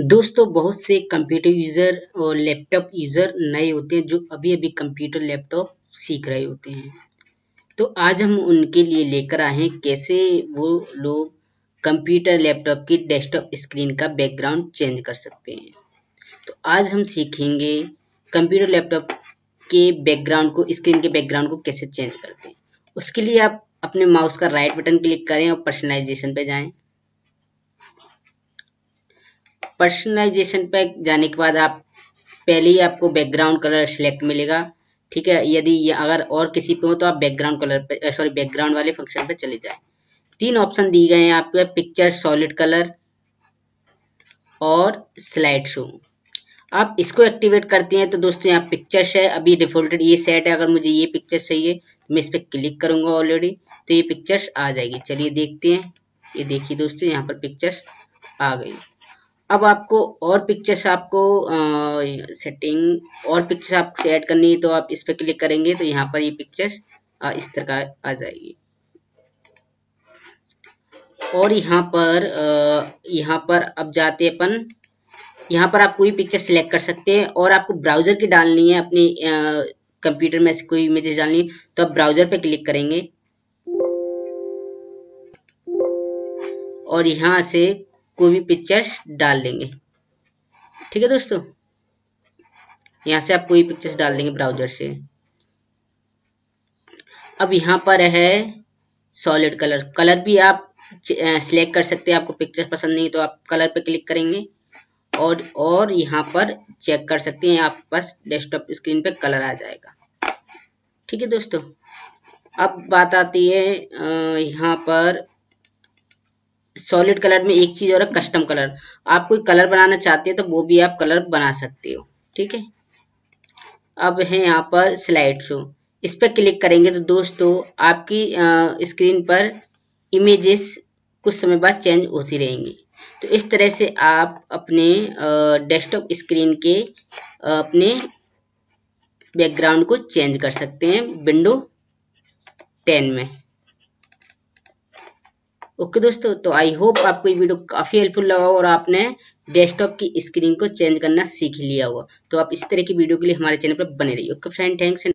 दोस्तों बहुत से कंप्यूटर यूज़र और लैपटॉप यूज़र नए होते हैं जो अभी अभी कंप्यूटर लैपटॉप सीख रहे होते हैं, तो आज हम उनके लिए लेकर आए हैं कैसे वो लोग कंप्यूटर लैपटॉप की डेस्कटॉप स्क्रीन का बैकग्राउंड चेंज कर सकते हैं। तो आज हम सीखेंगे कंप्यूटर लैपटॉप के बैकग्राउंड को, स्क्रीन के बैकग्राउंड को कैसे चेंज करते हैं। उसके लिए आप अपने माउस का राइट बटन क्लिक करें और पर्सनलाइजेशन पे जाएं। पर्सनलाइजेशन पे जाने के बाद आप पहले ही आपको बैकग्राउंड कलर सिलेक्ट मिलेगा, ठीक है। यदि अगर और किसी पे हो तो आप बैकग्राउंड कलर पे बैकग्राउंड वाले फंक्शन पे चले जाए। तीन ऑप्शन दिए गए हैं आपके, पिक्चर, सॉलिड कलर और स्लाइड शो। आप इसको एक्टिवेट करते हैं तो दोस्तों यहाँ पिक्चर्स है, अभी डिफॉल्टेड ये सेट है। अगर मुझे ये पिक्चर्स चाहिए तो मैं इस पर क्लिक करूंगा ऑलरेडी, तो ये पिक्चर्स आ जाएगी। चलिए देखते हैं, ये देखिए दोस्तों यहाँ पर पिक्चर्स आ गई। अब आपको और पिक्चर्स आपको ऐड करनी है तो आप इस पर क्लिक करेंगे तो यहाँ पर ये पिक्चर्स इस तरह का आ जाएगी। और यहाँ पर अब जाते हैं अपन, यहाँ पर आप कोई पिक्चर सिलेक्ट कर सकते हैं और आपको ब्राउजर की डालनी है, अपने कंप्यूटर में से कोई इमेज डालनी है तो आप ब्राउजर पे क्लिक करेंगे और यहाँ से कोई भी पिक्चर्स डाल देंगे, ठीक है दोस्तों। यहाँ से आप कोई पिक्चर्स डाल देंगे ब्राउजर से। अब यहाँ पर है सॉलिड कलर, कलर भी आप सिलेक्ट कर सकते हैं। आपको पिक्चर्स पसंद नहीं तो आप कलर पे क्लिक करेंगे और यहाँ पर चेक कर सकते हैं, आपके पास डेस्कटॉप स्क्रीन पे कलर आ जाएगा, ठीक है दोस्तों। अब बात आती है यहाँ पर सॉलिड कलर में एक चीज और है, कस्टम कलर। आप कोई कलर बनाना चाहते हैं तो वो भी आप कलर बना सकते हो, ठीक है। अब है यहाँ पर स्लाइड शो, इस पर क्लिक करेंगे तो दोस्तों आपकी स्क्रीन पर इमेजेस कुछ समय बाद चेंज होती रहेंगी। तो इस तरह से आप अपने डेस्कटॉप स्क्रीन के अपने बैकग्राउंड को चेंज कर सकते हैं विंडो 10 में। ओके दोस्तों, तो आई होप आपको ये वीडियो काफ़ी हेल्पफुल लगा हो और आपने डेस्कटॉप की स्क्रीन को चेंज करना सीख लिया होगा। तो आप इस तरह की वीडियो के लिए हमारे चैनल पर बने रहिए। Okay friend, thanks.